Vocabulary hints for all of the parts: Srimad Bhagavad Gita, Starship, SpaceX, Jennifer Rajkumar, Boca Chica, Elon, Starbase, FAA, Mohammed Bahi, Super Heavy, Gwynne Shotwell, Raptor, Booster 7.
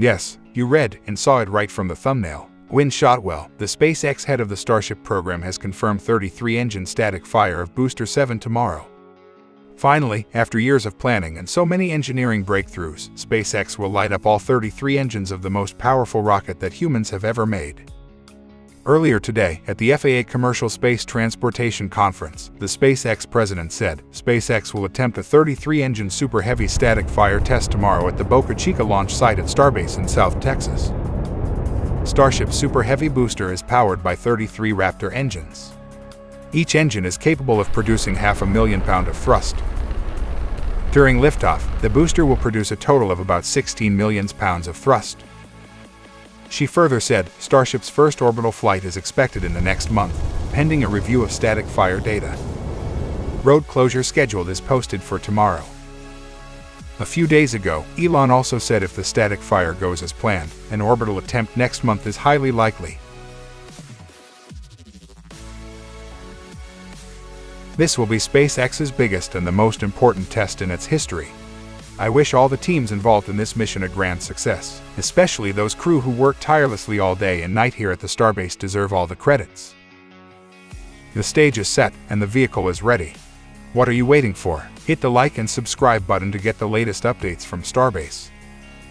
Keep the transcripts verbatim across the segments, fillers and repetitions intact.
Yes, you read and saw it right from the thumbnail. Gwynne Shotwell, the SpaceX head of the Starship program, has confirmed thirty-three engine static fire of Booster seven tomorrow. Finally, after years of planning and so many engineering breakthroughs, SpaceX will light up all thirty-three engines of the most powerful rocket that humans have ever made. Earlier today, at the F A A Commercial Space Transportation Conference, the SpaceX president said, SpaceX will attempt a thirty-three engine Super Heavy static fire test tomorrow at the Boca Chica launch site at Starbase in South Texas. Starship's Super Heavy booster is powered by thirty-three Raptor engines. Each engine is capable of producing half a million pounds of thrust. During liftoff, the booster will produce a total of about sixteen million pounds of thrust. She further said, Starship's first orbital flight is expected in the next month, pending a review of static fire data. Road closure scheduled is posted for tomorrow. A few days ago, Elon also said if the static fire goes as planned, an orbital attempt next month is highly likely. This will be SpaceX's biggest and the most important test in its history. I wish all the teams involved in this mission a grand success, especially those crew who work tirelessly all day and night here at the Starbase deserve all the credits. The stage is set and the vehicle is ready. What are you waiting for? Hit the like and subscribe button to get the latest updates from Starbase.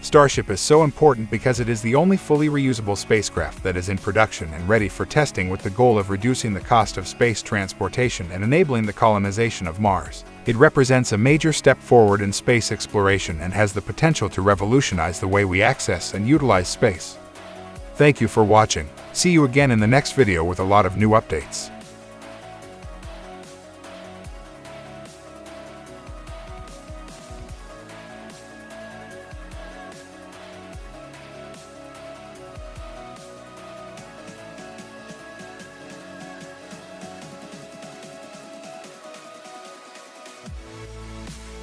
Starship is so important because it is the only fully reusable spacecraft that is in production and ready for testing with the goal of reducing the cost of space transportation and enabling the colonization of Mars. It represents a major step forward in space exploration and has the potential to revolutionize the way we access and utilize space. Thank you for watching. See you again in the next video with a lot of new updates.